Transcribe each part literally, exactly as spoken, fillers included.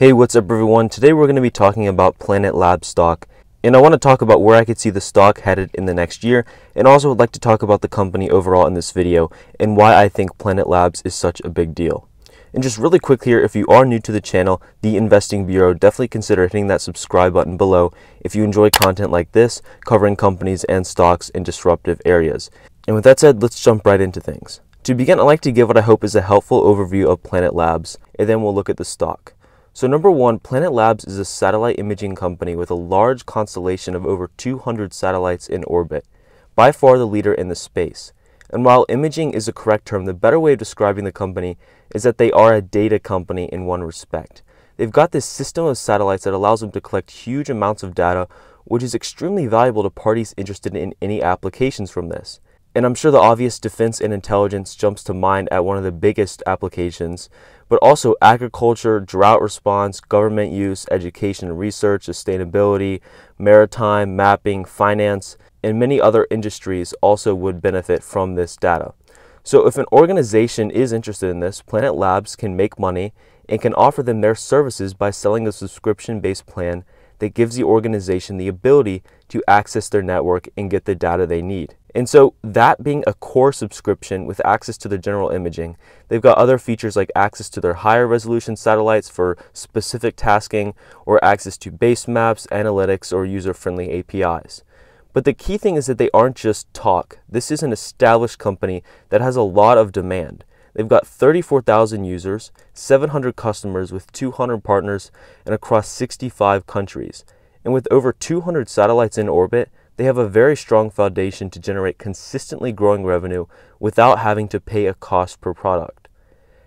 Hey, what's up everyone? Today we're going to be talking about Planet Labs stock, and I want to talk about where I could see the stock headed in the next year, and also would like to talk about the company overall in this video and why I think Planet Labs is such a big deal. And just really quick here, if you are new to the channel, The Investing Bureau, definitely consider hitting that subscribe button below if you enjoy content like this, covering companies and stocks in disruptive areas. And with that said, let's jump right into things. To begin, I'd like to give what I hope is a helpful overview of Planet Labs, and then we'll look at the stock. So number one, Planet Labs is a satellite imaging company with a large constellation of over two hundred satellites in orbit, by far the leader in the space. And while imaging is the correct term, the better way of describing the company is that they are a data company in one respect. They've got this system of satellites that allows them to collect huge amounts of data, which is extremely valuable to parties interested in any applications from this. And I'm sure the obvious defense and intelligence jumps to mind at one of the biggest applications, but also agriculture, drought response, government use, education and research, sustainability, maritime, mapping, finance, and many other industries also would benefit from this data. So if an organization is interested in this, Planet Labs can make money and can offer them their services by selling a subscription-based plan that gives the organization the ability to access their network and get the data they need. And so that being a core subscription with access to the general imaging, they've got other features like access to their higher resolution satellites for specific tasking, or access to base maps, analytics, or user-friendly A P Is. But the key thing is that they aren't just talk. This is an established company that has a lot of demand. They've got thirty-four thousand users, seven hundred customers with two hundred partners, and across sixty-five countries. And with over two hundred satellites in orbit, they have a very strong foundation to generate consistently growing revenue without having to pay a cost per product.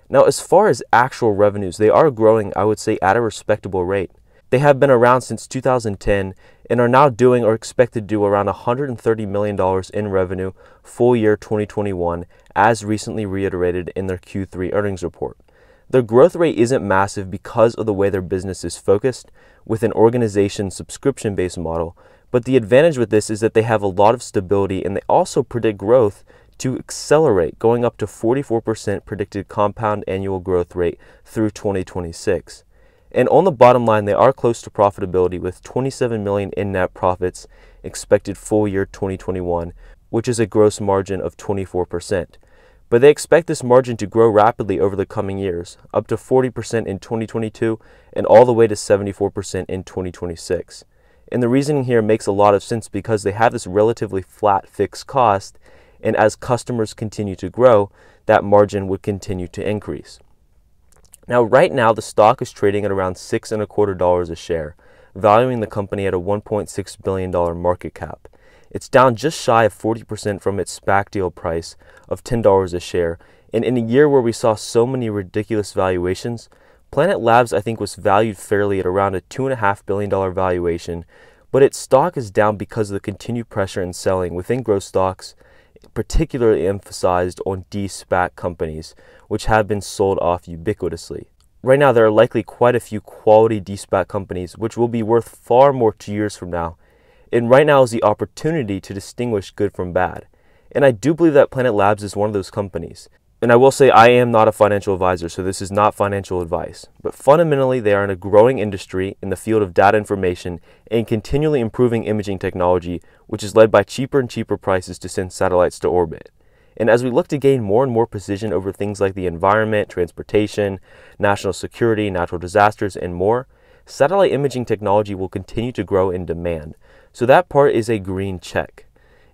Now, as far as actual revenues, they are growing, I would say, at a respectable rate. They have been around since two thousand ten and are now doing or expected to do around one hundred thirty million dollars in revenue full year twenty twenty-one, as recently reiterated in their Q three earnings report. Their growth rate isn't massive because of the way their business is focused with an organization subscription-based model, but the advantage with this is that they have a lot of stability, and they also predict growth to accelerate, going up to forty-four percent predicted compound annual growth rate through twenty twenty-six. And on the bottom line, they are close to profitability with twenty-seven million dollars in net profits expected full year twenty twenty-one, which is a gross margin of twenty-four percent. But they expect this margin to grow rapidly over the coming years, up to forty percent in twenty twenty-two and all the way to seventy-four percent in twenty twenty-six. And the reasoning here makes a lot of sense because they have this relatively flat fixed cost, and as customers continue to grow, that margin would continue to increase. Now, right now, the stock is trading at around six and a quarter dollars a share, valuing the company at a one point six billion dollars market cap. It's down just shy of forty percent from its SPAC deal price of ten dollars a share. And in a year where we saw so many ridiculous valuations, Planet Labs, I think, was valued fairly at around a two and a half billion dollar valuation, but its stock is down because of the continued pressure in selling within growth stocks, particularly emphasized on de-SPAC companies, which have been sold off ubiquitously. Right now, there are likely quite a few quality de-SPAC companies, which will be worth far more two years from now. And right now is the opportunity to distinguish good from bad. And I do believe that Planet Labs is one of those companies. And I will say I am not a financial advisor, so this is not financial advice. But fundamentally, they are in a growing industry in the field of data information and continually improving imaging technology, which is led by cheaper and cheaper prices to send satellites to orbit. And as we look to gain more and more precision over things like the environment, transportation, national security, natural disasters, and more, satellite imaging technology will continue to grow in demand. So that part is a green check.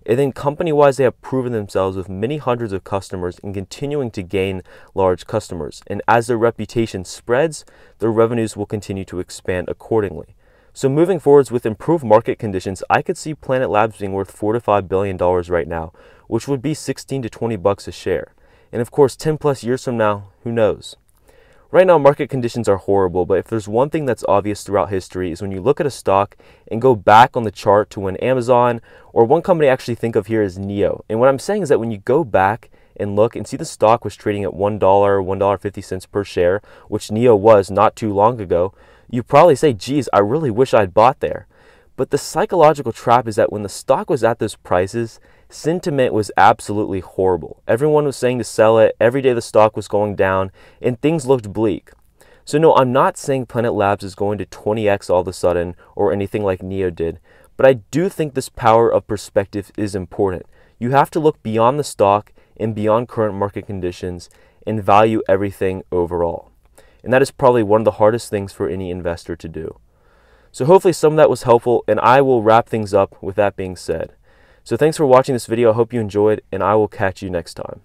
And then company-wise, they have proven themselves with many hundreds of customers and continuing to gain large customers. And as their reputation spreads, their revenues will continue to expand accordingly. So moving forwards with improved market conditions, I could see Planet Labs being worth four to five billion dollars right now, which would be sixteen to twenty bucks a share. And of course, ten plus years from now, who knows? Right now, market conditions are horrible, but if there's one thing that's obvious throughout history is when you look at a stock and go back on the chart to when Amazon, or one company I actually think of here is Neo. And what I'm saying is that when you go back and look and see the stock was trading at one dollar, one dollar fifty per share, which Neo was not too long ago, you probably say, geez, I really wish I'd bought there. But the psychological trap is that when the stock was at those prices, sentiment was absolutely horrible. Everyone was saying to sell it, every day the stock was going down, and things looked bleak. So no, I'm not saying Planet Labs is going to twenty X all of a sudden or anything like Neo did, but I do think this power of perspective is important. You have to look beyond the stock and beyond current market conditions and value everything overall. And that is probably one of the hardest things for any investor to do. So hopefully some of that was helpful, and I will wrap things up with that being said. So thanks for watching this video. I hope you enjoyed, and I will catch you next time.